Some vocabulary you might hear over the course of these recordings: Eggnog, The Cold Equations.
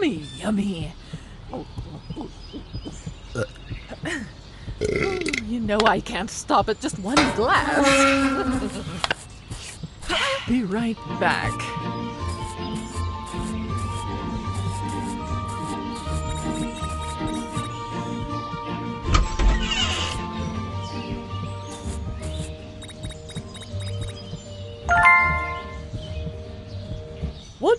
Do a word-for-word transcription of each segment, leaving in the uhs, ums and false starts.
yummy, yummy. Oh, oh, oh. Oh, you know I can't stop at just one glass. Be right back. What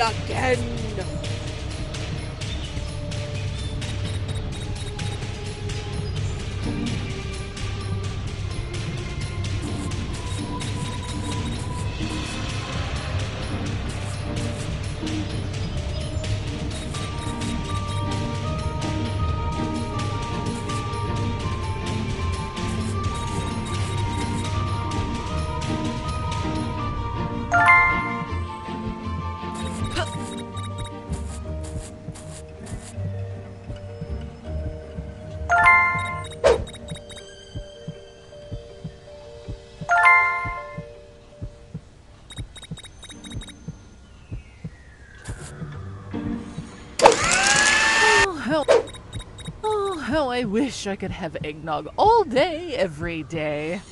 Again. I wish I could have eggnog all day, every day.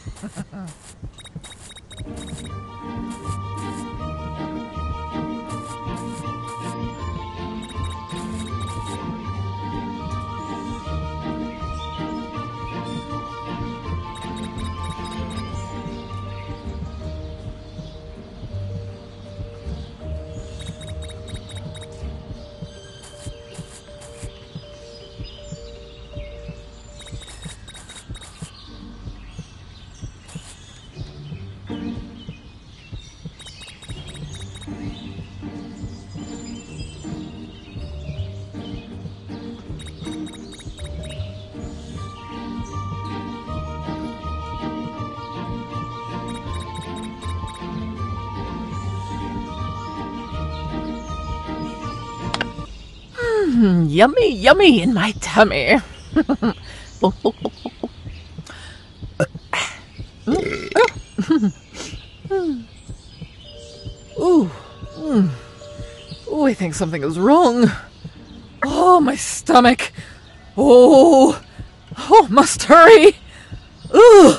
Mm, yummy, yummy in my tummy. Oh, oh, oh, oh. Mm, oh. Mm. Ooh, mm. Ooh, I think something is wrong. Oh, my stomach. Oh, oh, must hurry. Ooh.